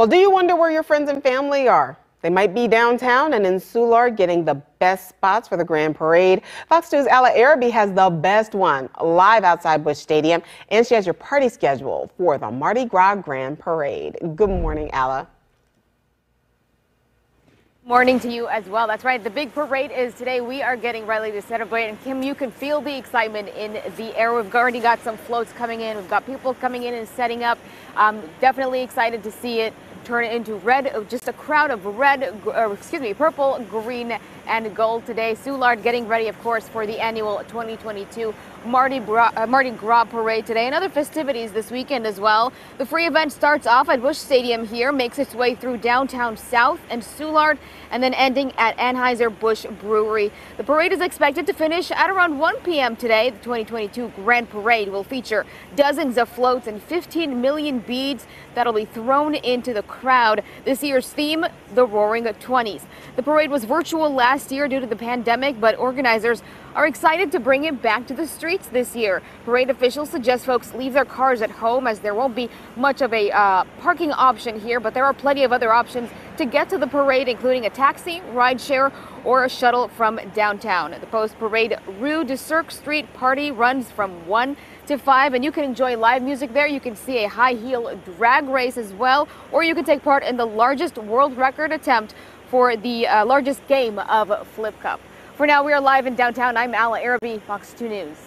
Well, do you wonder where your friends and family are? They might be downtown and in Soulard getting the best spots for the Grand Parade. Fox 2's Alla Arabi has the best one, live outside Busch Stadium, and she has your party schedule for the Mardi Gras Grand Parade. Good morning, Alla. Morning to you as well. That's right. The big parade is today. We are getting ready to celebrate. And Kim, you can feel the excitement in the air. We've already got some floats coming in. We've got people coming in and setting up. Definitely excited to see it turn into red, just a crowd of purple, green, and gold today. Soulard getting ready, of course, for the annual 2022 Mardi Gras Parade today, and other festivities this weekend as well. The free event starts off at Busch Stadium here, makes its way through downtown South and Soulard, and then ending at Anheuser-Busch Brewery. The parade is expected to finish at around 1 p.m. today. The 2022 Grand Parade will feature dozens of floats and 15 million beads that'll be thrown into the crowd. This year's theme, the Roaring 20s. The parade was virtual last year due to the pandemic, but organizers are excited to bring it back to the streets this year. Parade officials suggest folks leave their cars at home, as there won't be much of a parking option here, but there are plenty of other options to get to the parade, including a taxi, rideshare, or a shuttle from downtown. The post-parade Rue de Cirque Street party runs from 1 to 5, and you can enjoy live music there. You can see a high heel drag race as well, or you can take part in the largest world record attempt for the largest game of Flip Cup. For now, we are live in downtown. I'm Alla Arabi, Fox 2 News.